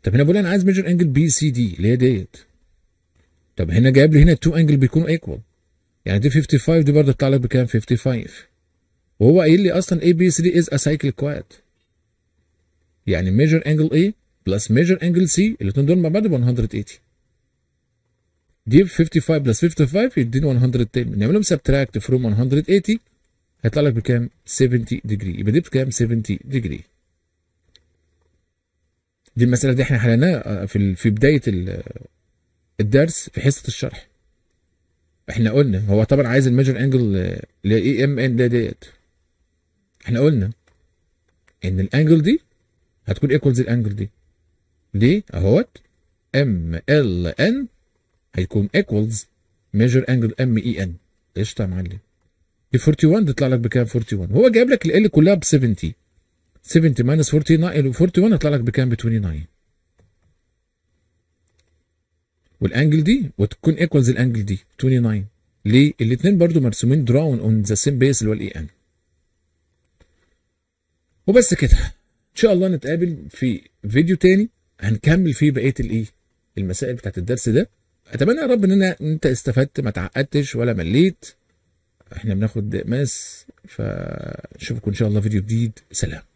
طب هنا بقول انا عايز ميجر انجل بي سي دي اللي هي ديت. طب هنا جايب لي هنا تو انجل بيكونوا ايكوال، يعني دي خمسة وخمسين دي برضه طلع لك بكام؟ خمسة وخمسين. وهو قايل لي اصلا اي بي سي دي از ا سايكل كواد، يعني ميجر انجل اي بلس ميجر انجل سي الاثنين دول مع بعض ب مية وتمانين. دي خمسة وخمسين بلس خمسة وخمسين يديني مية وعشرة. نعملهم سبتراكت فروم مية وتمانين هيطلع لك بكام؟ سبعين ديجري. يبقى دي بكام؟ سبعين ديجري. دي المساله دي احنا حليناها في في بدايه الدرس في حصه الشرح. احنا قلنا هو طبعا عايز الميجر انجل اللي هي اي ام ان ده ديت. احنا قلنا ان الانجل دي هتكون ايكوالز الانجل دي دي اهوت ام ال ان هيكون ايكوالز ميجر انجل ام اي ان. قشطه يا معلم. دي واحد واربعين تطلع لك بكام؟ واحد واربعين. هو جايب لك ال كلها ب سبعين. سبعين ماينس واحد واربعين هيطلع لك بكام؟ ب تسعة وعشرين. والانجل دي وتكون ايكوالز الانجل دي تسعة وعشرين. ليه؟ الاثنين برضو مرسومين دراون اون ذا سيم بيس اللي هو الاي ان. وبس كده. ان شاء الله نتقابل في فيديو تاني هنكمل فيه بقيه الايه؟ المسائل بتاعت الدرس ده. اتمنى يا رب ان انا انت استفدت، ما اتعقدتش ولا مليت. احنا بناخد ماس، فنشوفكم ان شاء الله فيديو جديد. سلام.